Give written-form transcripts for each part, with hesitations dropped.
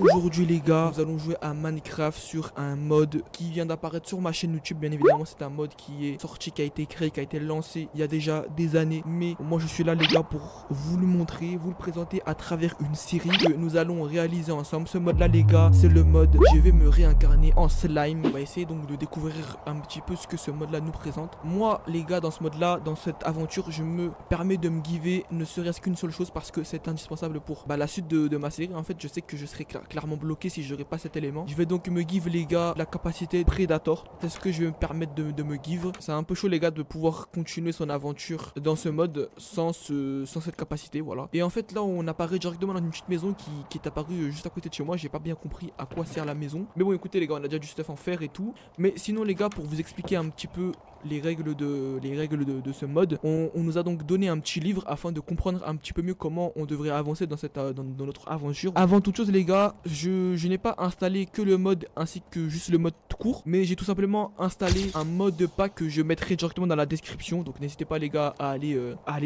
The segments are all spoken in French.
Aujourd'hui les gars, nous allons jouer à Minecraft sur un mode qui vient d'apparaître sur ma chaîne YouTube. Bien évidemment, c'est un mode qui est sorti, qui a été créé, qui a été lancé il y a déjà des années. Mais moi je suis là les gars pour vous le montrer, vous le présenter à travers une série que nous allons réaliser ensemble. Ce mode là les gars, c'est le mode je vais me réincarner en slime. On va essayer donc de découvrir un petit peu ce que ce mode là nous présente. Moi les gars, dans ce mode là, dans cette aventure, je me permets de me giver ne serait-ce qu'une seule chose parce que c'est indispensable pour la suite de ma série. En fait je sais que je serai clairement bloqué si je n'aurai pas cet élément. Je vais donc me give les gars la capacité Predator. C'est ce que je vais me permettre de me give. C'est un peu chaud les gars de pouvoir continuer son aventure dans ce mode sans cette capacité, voilà. Et en fait là on apparaît directement dans une petite maison qui est apparue juste à côté de chez moi. J'ai pas bien compris à quoi sert la maison, mais bon écoutez les gars, on a déjà du stuff en fer et tout. Mais sinon les gars, pour vous expliquer un petit peu les règles de ce mode, on nous a donc donné un petit livre afin de comprendre un petit peu mieux comment on devrait avancer dans notre aventure. Avant toute chose les gars, je n'ai pas installé que le mode ainsi que juste le mode court, mais j'ai tout simplement installé un mode pack que je mettrai directement dans la description. Donc n'hésitez pas les gars à aller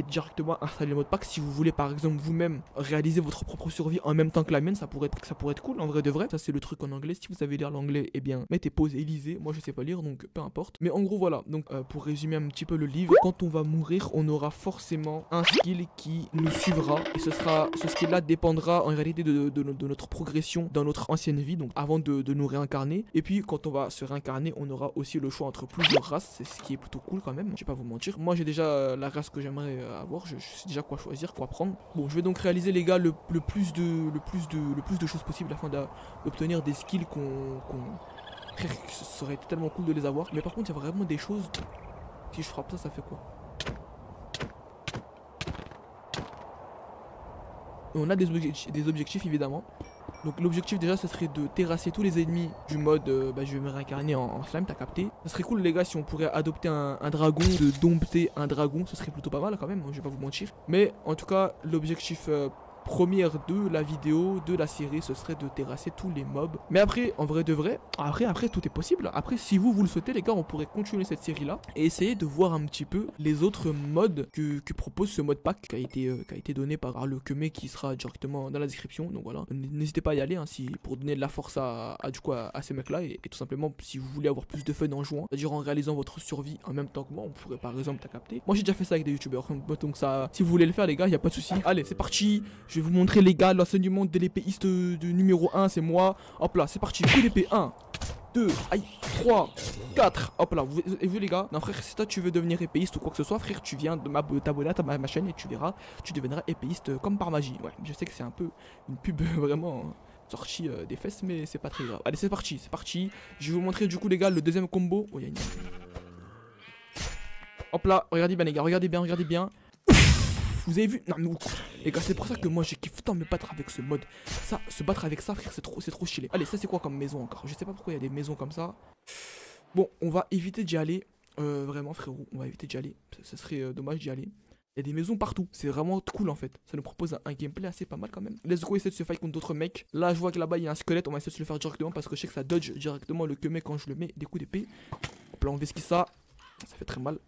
directement installer le mode pack si vous voulez par exemple vous-même réaliser votre propre survie en même temps que la mienne. Ça pourrait être cool en vrai de vrai. Ça c'est le truc en anglais, si vous savez lire l'anglais, eh bien mettez pause et lisez. Moi je sais pas lire donc peu importe, mais en gros voilà. Donc pour résumer un petit peu le livre, quand on va mourir, on aura forcément un skill qui nous suivra, et ce skill là dépendra en réalité de notre progression dans notre ancienne vie, donc avant de nous réincarner. Et puis quand on va se réincarner, on aura aussi le choix entre plusieurs races, c'est ce qui est plutôt cool quand même, je vais pas vous mentir. Moi j'ai déjà la race que j'aimerais avoir, je sais déjà quoi choisir, quoi prendre. Bon, je vais donc réaliser les gars le plus de choses possibles afin d'obtenir des skills ça aurait été tellement cool de les avoir. Mais par contre il y a vraiment des choses, si je frappe ça, ça fait quoi? Et on a des objectifs évidemment. Donc l'objectif déjà ce serait de terrasser tous les ennemis du mode je vais me réincarner en slime, t'as capté. Ce serait cool les gars si on pourrait adopter un dragon, de dompter un dragon, ce serait plutôt pas mal quand même, je vais pas vous mentir. Mais en tout cas l'objectif première de la vidéo, de la série, ce serait de terrasser tous les mobs. Mais après, en vrai de vrai, après tout est possible. Après, si vous le souhaitez les gars, on pourrait continuer cette série là et essayer de voir un petit peu les autres modes que propose ce mode pack qui a été donné par Arlo Kemé, qui sera directement dans la description. Donc voilà, n'hésitez pas à y aller hein, pour donner de la force à ces mecs là et tout simplement si vous voulez avoir plus de fun en jouant, c'est-à-dire en réalisant votre survie en même temps que moi. On pourrait par exemple, t'as capté, moi j'ai déjà fait ça avec des youtubeurs, donc ça, si vous voulez le faire les gars, y a pas de souci. Allez, c'est parti. Je vais vous montrer les gars l'enseignement de l'épéiste du numéro 1, c'est moi. Hop là, c'est parti, coup d'épée 1, 2, aïe, 3, 4. Hop là, vous avez vu les gars? Non frère, si toi tu veux devenir épéiste ou quoi que ce soit, frère, tu viens de t'abonner à ma chaîne et tu verras, tu deviendras épéiste comme par magie. Ouais, je sais que c'est un peu une pub vraiment sortie des fesses, mais c'est pas très grave. Allez, c'est parti, c'est parti. Je vais vous montrer du coup les gars le deuxième combo. Oh, y a une... Hop là, regardez bien les gars, regardez bien, regardez bien. Vous avez vu? Non mais les gars, c'est pour ça que moi j'ai kiffé tant me battre avec ce mode. Ça, se battre avec ça frère, c'est trop stylé. Allez, ça c'est quoi comme maison encore? Je sais pas pourquoi il y a des maisons comme ça. Bon, on va éviter d'y aller. Vraiment frérot, on va éviter d'y aller. Ça serait dommage d'y aller. Il y a des maisons partout, c'est vraiment cool en fait. Ça nous propose un gameplay assez pas mal quand même. Let's go essayer de se fight contre d'autres mecs. Là je vois que là-bas il y a un squelette, on va essayer de se le faire directement parce que je sais que ça dodge directement le kemé quand je le mets des coups d'épée. Hop là, on vesquille ça. Ça fait très mal.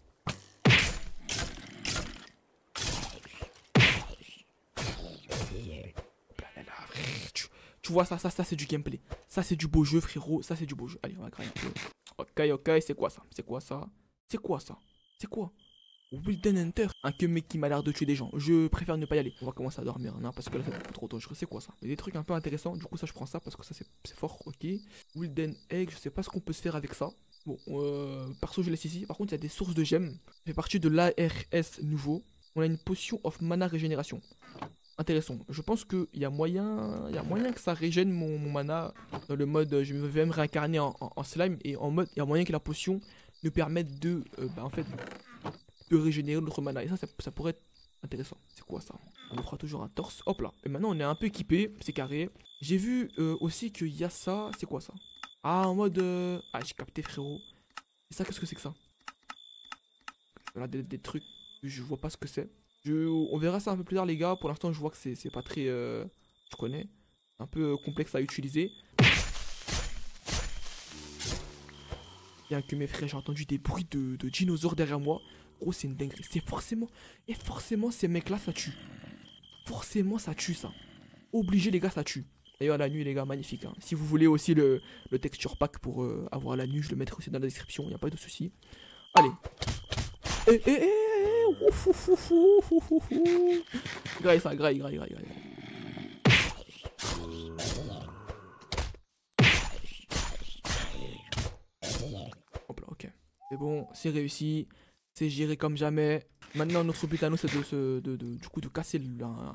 Tu vois ça c'est du gameplay. Ça c'est du beau jeu frérot, ça c'est du beau jeu. Allez, on va craindre un peu. Ok, c'est quoi ça? C'est quoi ça? C'est quoi ça? C'est quoi? Wilden Hunter, un kemé qui m'a l'air de tuer des gens. Je préfère ne pas y aller. On va commencer à dormir non, parce que là c'est trop dangereux. C'est quoi ça? Il y a des trucs un peu intéressants. Du coup ça je prends ça parce que ça c'est fort. Ok, Wilden Egg, je sais pas ce qu'on peut se faire avec ça. Bon, perso je laisse ici. Par contre il y a des sources de gemmes. Ça fait partie de l'ARS nouveau. On a une potion of mana régénération. Intéressant, je pense qu'il y a moyen que ça régène mon mana dans le mode je vais me réincarner en slime, et en mode il y a moyen que la potion nous permette de régénérer notre mana, et ça pourrait être intéressant. C'est quoi ça? On fera toujours un torse, hop là, et maintenant on est un peu équipé, c'est carré. J'ai vu aussi qu'il y a ça, c'est quoi ça? Ah, en mode, ah j'ai capté frérot, et ça qu'est-ce que c'est que ça? Voilà des trucs, je vois pas ce que c'est. On verra ça un peu plus tard les gars, pour l'instant je vois que c'est pas très... je connais, un peu complexe à utiliser. Bien que mes frères, j'ai entendu des bruits de dinosaures derrière moi. Gros, c'est une dinguerie, c'est forcément... Et forcément ces mecs là ça tue. Forcément ça tue ça. Obligé les gars ça tue. D'ailleurs la nuit les gars, magnifique hein. Si vous voulez aussi le texture pack pour avoir la nuit, je le mettrai aussi dans la description, il n'y a pas de souci. Allez. Graille ça, graille. Hop là, ok. C'est bon, c'est réussi. C'est géré comme jamais. Maintenant notre but à nous c'est de casser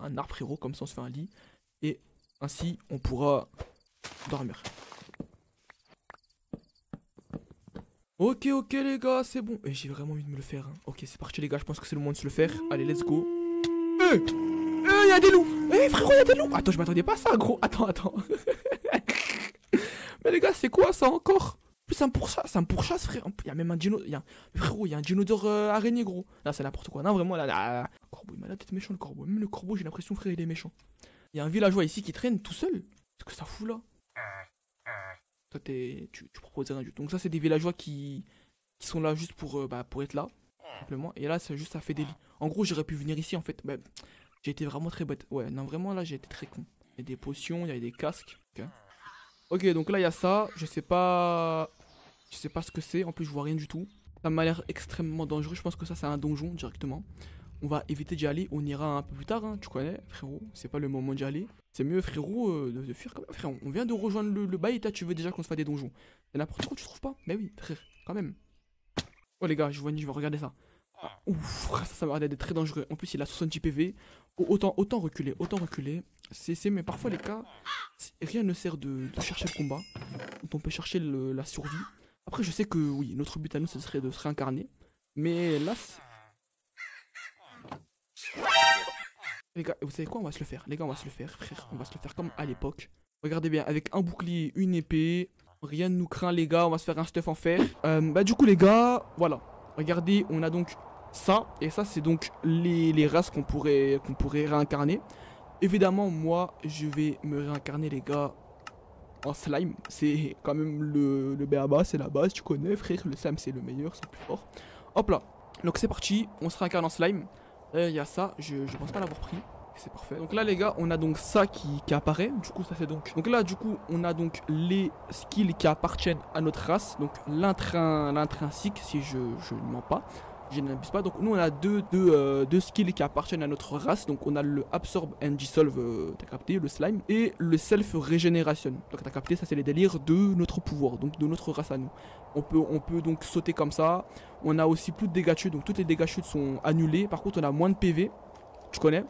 un arbre frérot, comme ça on se fait un lit. Et ainsi on pourra dormir. Ok les gars, c'est bon. Et j'ai vraiment envie de me le faire hein. Ok c'est parti les gars, je pense que c'est le moment de se le faire. Allez let's go. Y'a des loups. Frérot y'a des loups. Attends je m'attendais pas à ça gros. Attends Mais les gars c'est quoi ça encore? Plus ça me pourchasse frère. Y'a même un dino. Frérot y'a un dino d'or araignée gros. Là c'est n'importe quoi. Non vraiment là. Corbeau il m'a l'air d'être méchant le corbeau. Même le corbeau j'ai l'impression frère il est méchant. Y'a un villageois ici qui traîne tout seul. Qu'est-ce que ça fout là? Toi tu proposes rien du tout. Donc ça c'est des villageois qui sont là juste pour être là simplement. Et là c'est juste ça fait des lits. En gros j'aurais pu venir ici en fait. Mais j'ai été vraiment très bête. Ouais non vraiment là j'ai été très con. Il y a des potions, il y a des casques. Ok donc là il y a ça. Je sais pas ce que c'est. En plus je vois rien du tout. Ça m'a l'air extrêmement dangereux. Je pense que ça c'est un donjon directement. On va éviter d'y aller, on ira un peu plus tard, hein, tu connais, frérot, c'est pas le moment d'y aller. C'est mieux, frérot, de fuir quand même. Frérot, on vient de rejoindre le bail et là, tu veux déjà qu'on se fasse des donjons. C'est n'importe quoi, tu trouves pas? Mais oui, frère, quand même. Oh les gars, je vais regarder ça. Ouf, ça m'a l'air d'être très dangereux. En plus, il a 70 PV. Autant reculer, mais parfois, les cas, rien ne sert de chercher le combat. On peut chercher la survie. Après, je sais que, oui, notre but à nous, ce serait de se réincarner. Mais là, les gars, vous savez quoi? On va se le faire. Les gars, on va se le faire, frère. On va se le faire comme à l'époque. Regardez bien, avec un bouclier, une épée. Rien ne nous craint, les gars. On va se faire un stuff en fer. Du coup, les gars, voilà. Regardez, on a donc ça. Et ça, c'est donc les races qu'on pourrait réincarner. Évidemment, moi, je vais me réincarner, les gars, en slime. C'est quand même le B.A.B.A. C'est la base, tu connais, frère. Le slime, c'est le meilleur, c'est le plus fort. Hop là. Donc, c'est parti. On se réincarne en slime. Il y a ça, je pense pas l'avoir pris, c'est parfait. Donc là les gars, on a donc ça qui apparaît, du coup ça c'est donc... Donc là du coup, on a donc les skills qui appartiennent à notre race, donc l'intrinsique si je ne mens pas, je n'abuse pas. Donc nous on a deux skills qui appartiennent à notre race, donc on a le Absorb and Dissolve, t'as capté, le slime, et le Self Regeneration. Donc t'as capté, ça c'est les délires de notre pouvoir, donc de notre race à nous. On peut donc sauter comme ça. On a aussi plus de dégâts chutes, donc toutes les dégâts chutes sont annulés. Par contre on a moins de PV, tu connais.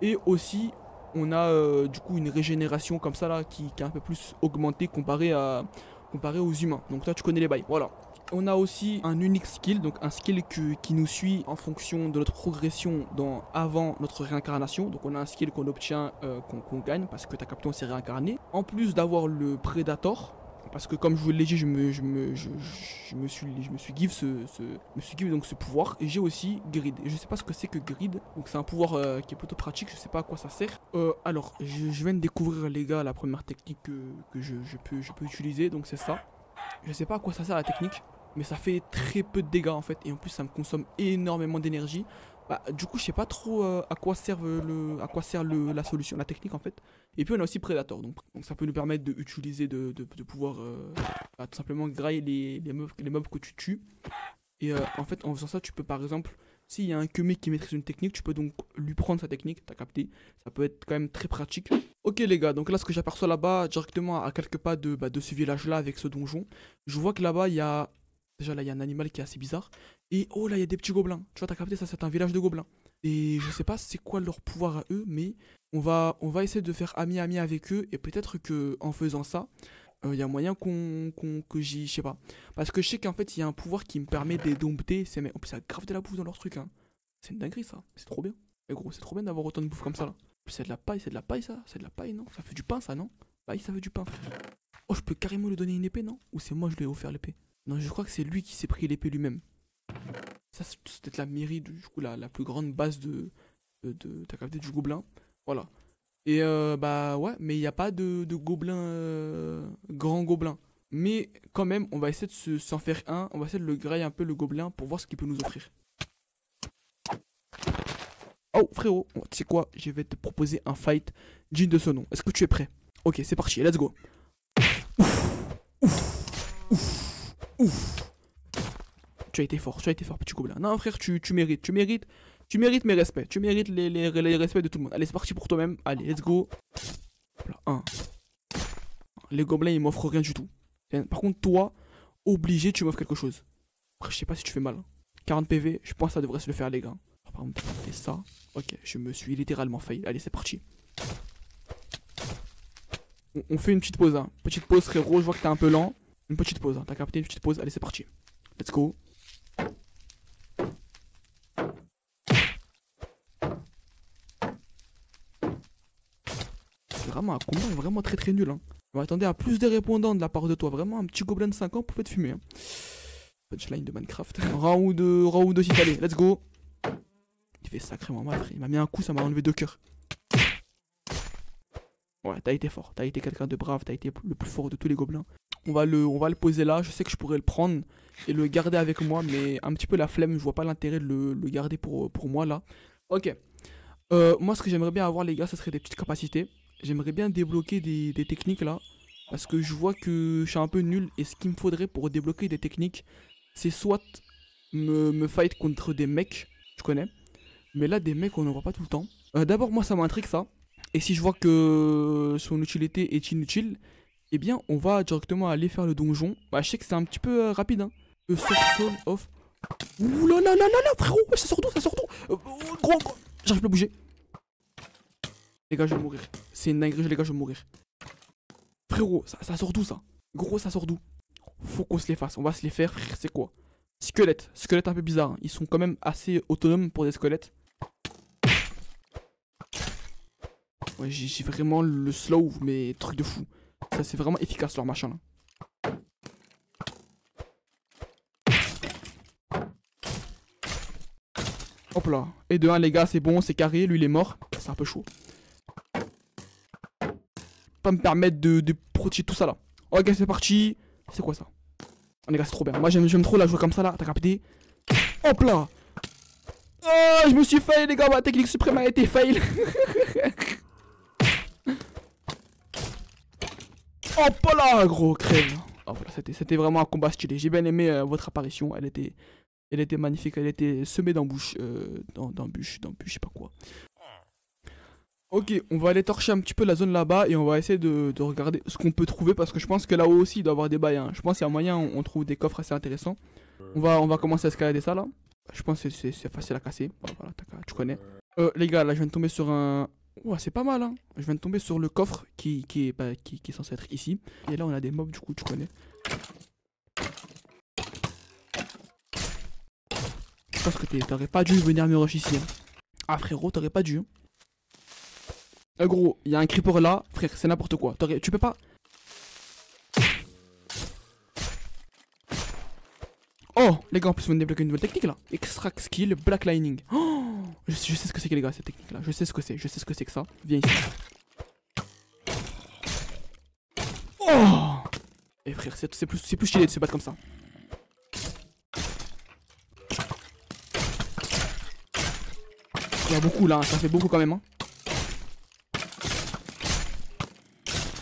Et aussi on a du coup une régénération comme ça là qui est un peu plus augmentée comparé aux humains. Donc toi tu connais les bails, voilà. On a aussi un unique skill, donc un skill qui nous suit en fonction de notre progression avant notre réincarnation. Donc on a un skill qu'on obtient, qu'on gagne parce que t'as capté on s'est réincarné. En plus d'avoir le Predator, parce que comme je vous l'ai dit, je me suis give ce pouvoir. Et j'ai aussi Grid. Et je sais pas ce que c'est que Grid. Donc c'est un pouvoir qui est plutôt pratique. Je sais pas à quoi ça sert. Alors je viens de découvrir les gars la première technique que je peux utiliser. Donc c'est ça. Je sais pas à quoi ça sert la technique, mais ça fait très peu de dégâts en fait. Et en plus ça me consomme énormément d'énergie. Du coup je sais pas trop à quoi sert la solution, la technique en fait. Et puis on a aussi Predator, donc ça peut nous permettre d'utiliser, de pouvoir tout simplement grailler les mobs que tu tues. Et en fait en faisant ça tu peux par exemple, s'il y a un Kemé qui maîtrise une technique, tu peux donc lui prendre sa technique, t'as capté. Ça peut être quand même très pratique. Ok les gars, donc là ce que j'aperçois là-bas, directement à quelques pas de ce village là avec ce donjon, je vois que là-bas il y a... Déjà là il y a un animal qui est assez bizarre. Et oh là il y a des petits gobelins. Tu vois t'as capté, ça c'est un village de gobelins. Et je sais pas c'est quoi leur pouvoir à eux, mais on va essayer de faire ami-ami avec eux. Et peut-être que en faisant ça, il y a moyen que j'y... Je sais pas. Parce que je sais qu'en fait il y a un pouvoir qui me permet de les dompter. C'est... En plus ça a grave de la bouffe dans leur truc hein. C'est une dinguerie ça, c'est trop bien. Mais gros c'est trop bien d'avoir autant de bouffe comme ça là. C'est de la paille, ça, c'est de la paille non? Ça fait du pain ça non? Paille ça fait du pain frère. Oh je peux carrément lui donner une épée non? Ou c'est moi je lui ai offert l'épée? Non je crois que c'est lui qui s'est pris l'épée lui-même. Ça c'est peut-être la mairie du coup la plus grande base de t'as capté, du gobelin. Voilà. Et ouais mais il n'y a pas de gobelin grand gobelin. Mais quand même on va essayer de s'en faire un. On va essayer de le grailler un peu le gobelin pour voir ce qu'il peut nous offrir. Oh frérot, tu sais quoi, je vais te proposer un fight digne de ce nom. Est-ce que tu es prêt? Ok, c'est parti, let's go. Ouf. Tu as été fort, petit gobelin. Non frère, tu mérites mes respects. Tu mérites les respects de tout le monde. Allez, c'est parti pour toi-même. Allez, let's go. Voilà, un. Les gobelins, ils m'offrent rien du tout. Par contre, toi, obligé, tu m'offres quelque chose. Après, je sais pas si tu fais mal. 40 PV, je pense que ça devrait se le faire, les gars. Par contre, c'est ça. Ok, je me suis littéralement failli. Allez, c'est parti. On fait une petite pause, hein. Petite pause, frérot, je vois que t'es un peu lent. Une petite pause, hein. T'as capté, une petite pause. Allez, c'est parti. Let's go. C'est vraiment un combat vraiment très très nul, hein. On attendait à plus de répondants de la part de toi. Vraiment, un petit gobelin de 5 ans pouvait te fumer, hein. Punchline de Minecraft. Round 2, allez, let's go. Il fait sacrément mal, frère. Il m'a mis un coup, ça m'a enlevé 2 cœurs. Ouais, t'as été fort, t'as été quelqu'un de brave, t'as été le plus fort de tous les gobelins. On va le poser là, je sais que je pourrais le prendre et le garder avec moi, mais un petit peu la flemme, je vois pas l'intérêt de le garder pour moi là. Ok, moi ce que j'aimerais bien avoir les gars, ce serait des petites capacités. J'aimerais bien débloquer des techniques là, parce que je vois que je suis un peu nul et ce qu'il me faudrait pour débloquer des techniques, c'est soit me fight contre des mecs, tu connais, mais là des mecs on en voit pas tout le temps. D'abord moi ça m'intrigue ça. Et si je vois que son utilité est inutile, eh bien on va directement aller faire le donjon. Bah je sais que c'est un petit peu rapide, hein. Le source off. Ouh là là là là là frérot, ça sort d'où gros, j'arrive plus à bouger. Les gars je vais mourir, c'est une dinguerie les gars, je vais mourir. Frérot, ça sort d'où ça? Gros ça sort d'où? Faut qu'on se les fasse, on va se les faire frère, c'est quoi? Squelettes, squelettes un peu bizarres, hein. Ils sont quand même assez autonomes pour des squelettes. Ouais, j'ai vraiment le slow, mais truc de fou. Ça, c'est vraiment efficace leur machin là. Hop là. Et de 1, les gars, c'est bon, c'est carré. Lui, il est mort. C'est un peu chaud. Pas me permettre de protéger tout ça là. Ok, c'est parti. C'est quoi ça? Oh, les gars, c'est trop bien. Moi, j'aime trop la jouer comme ça là. T'as capté? Hop là. Oh, je me suis fail, les gars. Ma technique suprême a été fail. Hop là gros crème. Oh, voilà, c'était vraiment un combat stylé. J'ai bien aimé votre apparition. Elle était magnifique. Elle était semée d'embûches. D'embûches, je sais pas quoi. Ok, on va aller torcher un petit peu la zone là-bas et on va essayer de regarder ce qu'on peut trouver parce que je pense que là-haut aussi il doit y avoir des bails, hein. Je pense qu'il y a moyen on trouve des coffres assez intéressants. On va commencer à escalader ça là. Je pense que c'est facile à casser. Voilà, tu connais. Les gars, là je viens de tomber sur un. Ouais, c'est pas mal, hein. Je viens de tomber sur le coffre qui est censé être ici. Et là, on a des mobs, du coup, tu connais. Je pense que t'aurais pas dû venir me rush ici, hein. Ah, frérot, t'aurais pas dû. Gros, il y a un creeper là. Frère, c'est n'importe quoi. Tu peux pas. Oh, les gars, en plus, on vient de débloquer une nouvelle technique là. Extract skill, Black Lightning. Oh! Je sais ce que c'est que les gars cette technique là, je sais ce que c'est que ça. Viens ici. Oh. Et frère c'est plus stylé de se battre comme ça. Il y a beaucoup là, ça fait beaucoup quand même, hein.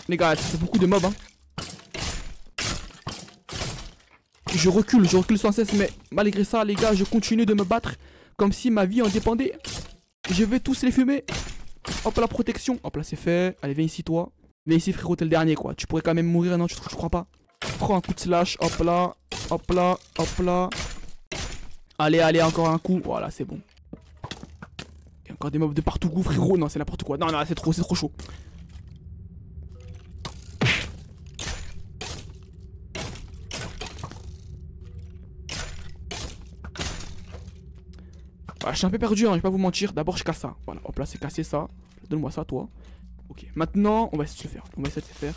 Les gars ça fait beaucoup de mobs, hein. Je recule sans cesse mais malgré ça les gars je continue de me battre. Comme si ma vie en dépendait. Je vais tous les fumer. Hop la protection. Hop là c'est fait. Allez viens ici toi. Viens ici frérot t'es le dernier quoi. Tu pourrais quand même mourir non tu crois pas. Prends un coup de slash. Hop là. Hop là. Hop là. Allez allez encore un coup. Voilà c'est bon. Il y a encore des mobs de partout goût frérot. Non c'est n'importe quoi. Non c'est trop chaud. Bah, je suis un peu perdu, hein, je vais pas vous mentir. D'abord, je casse ça. Voilà, hop là, c'est cassé ça. Donne-moi ça, toi. Ok, maintenant, on va essayer de se faire.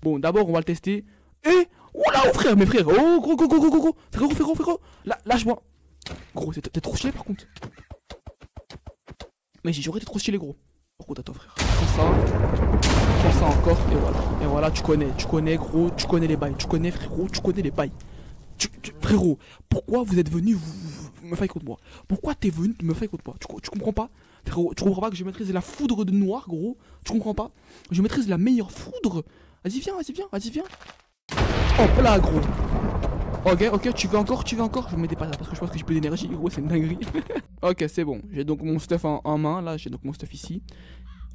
Bon, d'abord, on va le tester. Et. Oh là, oh frère, mes frères. Oh, gros. Frérot. Là, lâche-moi. Gros, t'es trop stylé par contre. Mais j'aurais été trop stylé, gros. Par contre, attends, frère. Prends ça encore. Et voilà, tu connais, gros. Tu connais les bails. Tu connais, frérot. Tu connais les bails. Frérot, pourquoi vous êtes venu me faire contre moi? Pourquoi t'es venu me faire contre moi? Tu comprends pas? Frérot, tu comprends pas que je maîtrise la foudre de noir, gros? Tu comprends pas? Je maîtrise la meilleure foudre. Vas-y, viens, vas-y, viens, vas-y, viens. Hop là, gros. Ok, ok, tu veux encore, tu veux encore. Je me mettais pas là parce que je pense que j'ai plus d'énergie, gros, c'est une dinguerie. Ok, c'est bon. J'ai donc mon stuff en main, là, j'ai donc mon stuff ici.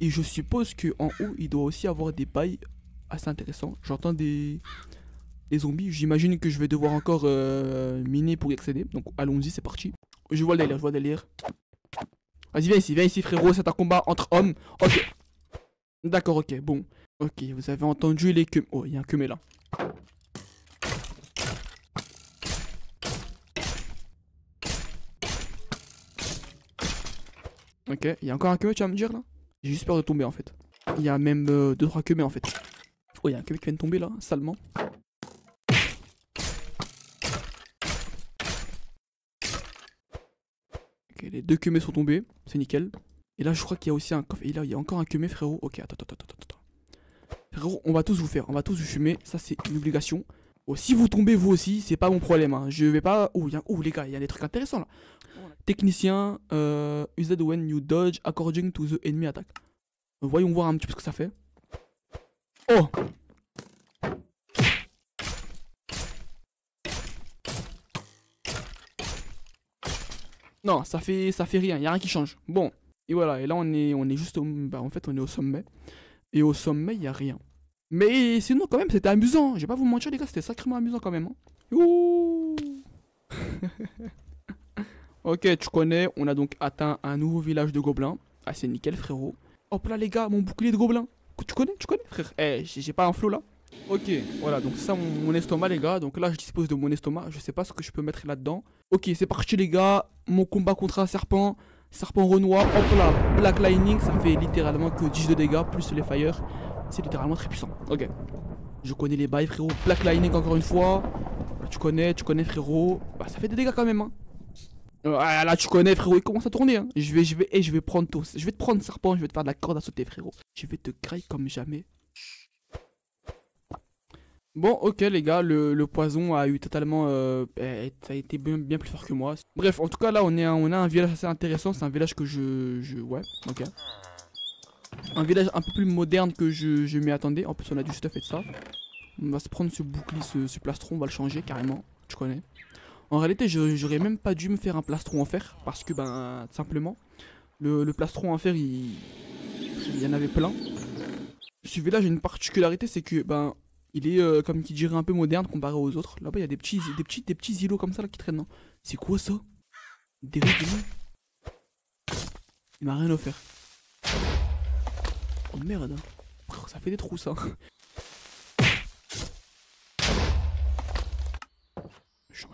Et je suppose qu'en haut, il doit aussi avoir des bails assez intéressants. J'entends des zombies. J'imagine que je vais devoir encore miner pour y accéder. Donc, allons-y, c'est parti. Je vois le délire, je vois le délire. Vas-y, viens ici, frérot, c'est un combat entre hommes. Ok. D'accord, ok, bon. Ok, vous avez entendu les queues. Oh, il y a un queumé là. Ok, il y a encore un queumé, tu vas me dire là? J'ai juste peur de tomber en fait. Il y a même 2-3 queumés en fait. Oh, il y a un queumé qui vient de tomber là, salement. Ok, les 2 queumés sont tombés, c'est nickel. Et là, je crois qu'il y a aussi un coffre. Et là, il y a encore un queumé, frérot. Ok, attends. Frérot, on va tous vous faire, on va tous vous fumer. Ça, c'est une obligation. Oh, si vous tombez vous aussi, c'est pas mon problème. Hein. Je vais pas. Oh, les gars, il y a des trucs intéressants là. Technicien, use that when you dodge according to the enemy attack. Voyons voir un petit peu ce que ça fait. Oh! Non, ça fait rien, y a rien qui change. Bon, et voilà, et là on est juste au, bah, en fait on est au sommet. Et au sommet y a rien. Mais sinon quand même c'était amusant, je vais pas vous mentir les gars, c'était sacrément amusant quand même. Hein. Ouh. Ok, tu connais, on a donc atteint un nouveau village de gobelins. Ah, c'est nickel, frérot. Hop là, les gars, mon bouclier de gobelins. Tu connais, frère. Eh, j'ai pas un flot là. Ok, voilà, donc ça, mon estomac, les gars. Donc là, je dispose de mon estomac. Je sais pas ce que je peux mettre là-dedans. Ok, c'est parti, les gars. Mon combat contre un serpent. Serpent renoir. Hop là, Black Lightning. Ça fait littéralement que 10 de dégâts, plus les fire. C'est littéralement très puissant. Ok. Je connais les bails, frérot. Black Lightning, encore une fois. Là, tu connais, frérot. Bah, ça fait des dégâts quand même, hein. Ah là tu connais frérot, il commence à tourner hein. Je vais prendre tout. Je vais te prendre serpent, je vais te faire de la corde à sauter frérot. Je vais te grailler comme jamais. Bon ok les gars, le poison a eu totalement ça a été bien plus fort que moi. Bref en tout cas là on a un village assez intéressant, c'est un village que ouais ok. Un village un peu plus moderne que je m'y attendais. En plus on a du stuff et de ça. On va se prendre ce bouclier, ce plastron, on va le changer carrément, tu connais. En réalité, j'aurais même pas dû me faire un plastron en fer parce que, ben, tout simplement, le plastron en fer, il y en avait plein. Ce village a une particularité, c'est que, ben, il est, comme qui dirait, un peu moderne comparé aux autres. Là-bas, il y a des petits îlots comme ça là, qui traînent. Non. C'est quoi ça? Des rues. Il m'a rien offert. Oh merde, hein. Ça fait des trous ça.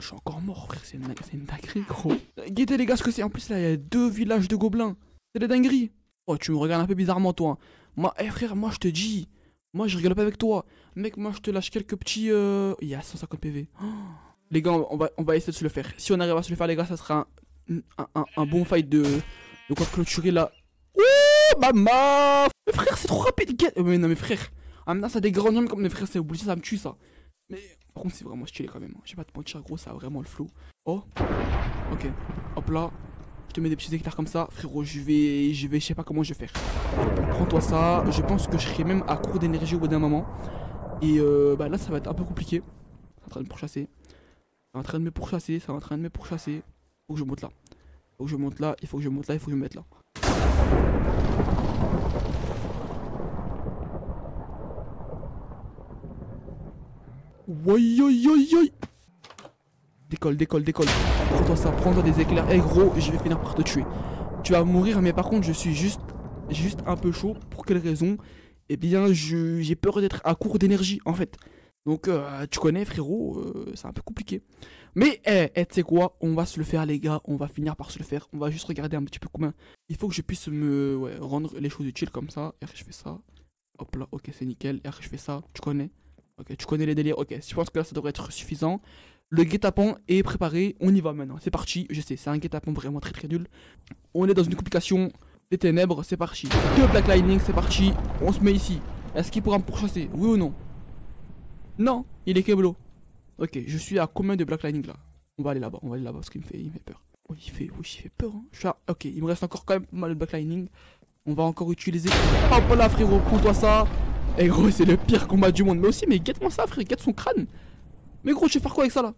Je suis encore mort frère, c'est une dinguerie gros. Guettez les gars ce que c'est, en plus là il y a 2 villages de gobelins. C'est des dingueries. Oh tu me regardes un peu bizarrement toi. Moi, hey, frère, moi je te dis. Moi je rigole pas avec toi. Mec moi je te lâche quelques petits... Il y a 150 PV. Oh. Les gars on va essayer de se le faire. Si on arrive à se le faire les gars ça sera un bon fight de quoi clôturer là. Ouh maman. Mais frère c'est trop rapide. Mais non mais frère. Ah maintenant ça a des grandes jambes comme les frères c'est obligé ça me tue ça. Mais... Par contre c'est vraiment stylé quand même, j'ai pas de mentir gros ça a vraiment le flow. Oh, ok, hop là, je te mets des petits éclairs comme ça, frérot je sais pas comment je vais faire. Prends-toi ça, je pense que je serai même à court d'énergie au bout d'un moment. Et bah là ça va être un peu compliqué, c'est en train de me pourchasser. Faut que je monte là, il faut que je me mette là. Ouaïe. Décolle. Prends-toi ça, prends-toi des éclairs. Eh hey, gros, je vais finir par te tuer. Tu vas mourir, mais par contre, je suis juste un peu chaud. Pour quelle raison? Eh bien, j'ai peur d'être à court d'énergie, en fait. Donc, tu connais, frérot, c'est un peu compliqué. Mais, tu sais quoi? On va se le faire, les gars. On va finir par se le faire. On va juste regarder un petit peu combien. Il faut que je puisse me rendre les choses utiles comme ça. Et je fais ça. Hop là, ok, c'est nickel. Et je fais ça, tu connais. Ok, tu connais les délires, ok, je pense que là ça devrait être suffisant. Le guet-apens est préparé, on y va maintenant, c'est parti, je sais, c'est un guet-apens vraiment très nul. On est dans une complication des ténèbres, c'est parti. 2 Black Lightning, c'est parti, on se met ici. Est-ce qu'il pourra me pourchasser, oui ou non? Non, il est keblo. Ok, je suis à combien de Black Lightning là? On va aller là-bas, parce qu'il me fait peur. Oui, il fait peur, hein. Ok, il me reste encore quand même pas mal de Black Lightning. On va encore utiliser... Hop là, frérot, prends-toi ça. Et gros, c'est le pire combat du monde. Mais aussi, mais guette-moi ça, frère, guette son crâne. Mais gros, tu vas faire quoi avec ça, là?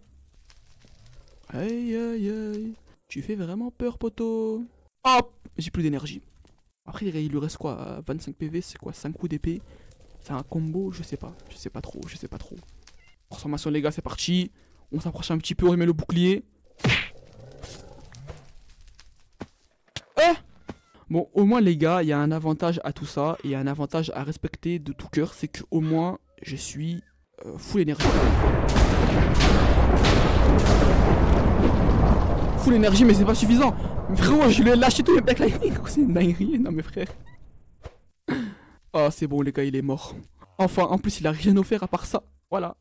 Aïe, aïe, aïe. Tu fais vraiment peur, poteau. Hop, j'ai plus d'énergie. Après, il lui reste quoi? 25 PV, c'est quoi? 5 coups d'épée. C'est un combo, je sais pas trop. Transformation, les gars, c'est parti. On s'approche un petit peu, on remet le bouclier. Bon, au moins les gars, il y a un avantage à tout ça, et il y a un avantage à respecter de tout cœur, c'est qu'au moins, je suis full énergie. Full énergie, mais c'est pas suffisant. Mais frérot, je lui ai lâché tous les Black Lightning, c'est une dinguerie, non mais frère. Ah, c'est bon les gars, il est mort. Enfin, en plus, il a rien offert à part ça, voilà.